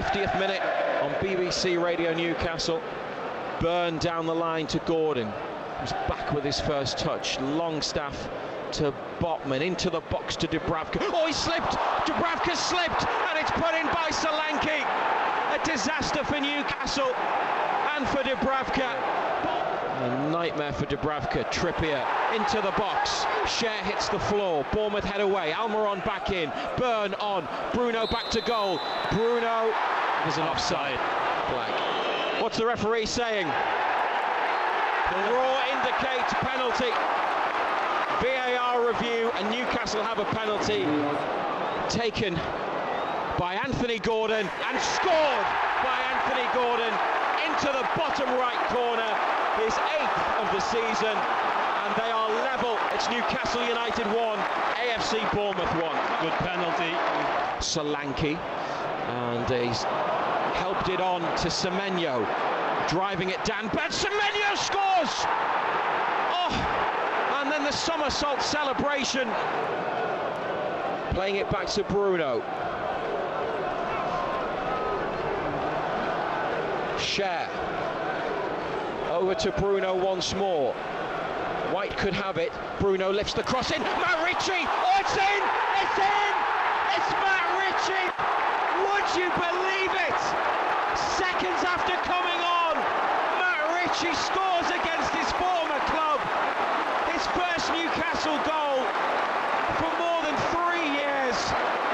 50th minute on BBC Radio Newcastle. Byrne down the line to Gordon, who's back with his first touch. Longstaff to Botman, into the box to Dubravka. Oh, he slipped! Dubravka slipped, and it's put in by Solanke. A disaster for Newcastle and for Dubravka. A nightmare for Dubravka. Trippier into the box. Cher hits the floor. Bournemouth head away. Almiron back in. Byrne on. Bruno back to goal. Bruno. There's an offside flag. What's the referee saying? The raw indicates penalty. VAR review, and Newcastle have a penalty taken by Anthony Gordon and scored by Anthony Gordon into the bottom right corner. His 8th of the season, and they are level. It's Newcastle United 1, AFC Bournemouth 1. Good penalty. Solanke, and he's helped it on to Semenyo, driving it down, but Semenyo scores! Oh, and then the somersault celebration. Playing it back to Bruno. Cher. Over to Bruno once more. White could have it. Bruno lifts the cross in. Matt Ritchie! Oh, it's in! It's in! It's Matt Ritchie! Would you believe it? Seconds after coming on, Matt Ritchie scores against his former club. His first Newcastle goal for more than 3 years.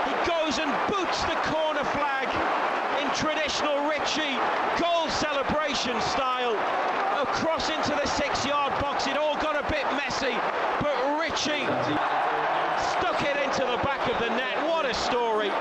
He goes and boots the corner flag in traditional Ritchie goal celebration style. Cross into the 6-yard box. It all got a bit messy, but Ritchie stuck it into the back of the net. What a story.